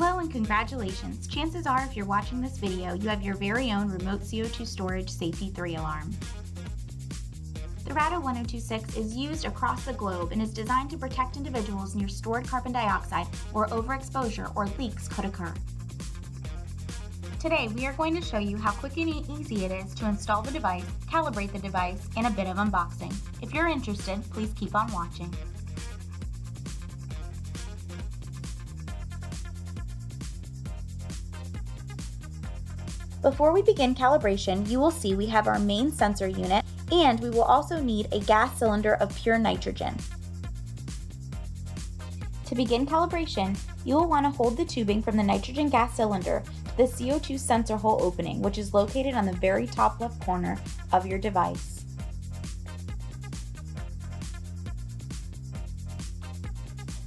Hello and congratulations! Chances are, if you're watching this video, you have your very own remote CO2 storage safety 3 alarm. The RAD-0102-6 is used across the globe and is designed to protect individuals near stored carbon dioxide where overexposure or leaks could occur. Today we are going to show you how quick and easy it is to install the device, calibrate the device, and a bit of unboxing. If you're interested, please keep on watching. Before we begin calibration, you will see we have our main sensor unit, and we will also need a gas cylinder of pure nitrogen. To begin calibration, you will want to hold the tubing from the nitrogen gas cylinder to the CO2 sensor hole opening, which is located on the very top left corner of your device.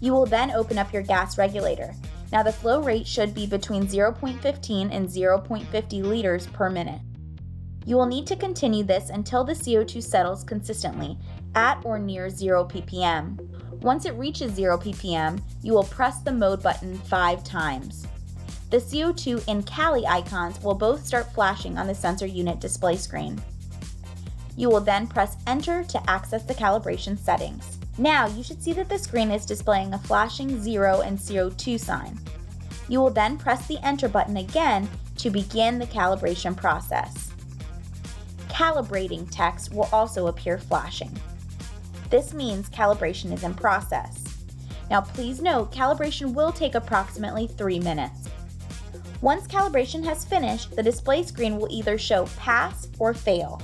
You will then open up your gas regulator. Now the flow rate should be between 0.15 and 0.50 liters per minute. You will need to continue this until the CO2 settles consistently at or near 0 ppm. Once it reaches 0 ppm, you will press the mode button 5 times. The CO2 and Cali icons will both start flashing on the sensor unit display screen. You will then press Enter to access the calibration settings. Now you should see that the screen is displaying a flashing 0 and CO2 sign. You will then press the Enter button again to begin the calibration process. Calibrating text will also appear flashing. This means calibration is in process. Now please note, calibration will take approximately 3 minutes. Once calibration has finished, the display screen will either show Pass or Fail.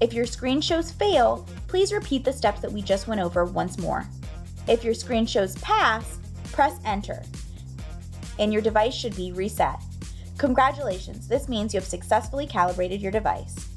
If your screen shows Fail, please repeat the steps that we just went over once more. If your screen shows Pass, press Enter, and your device should be reset. Congratulations, this means you have successfully calibrated your device.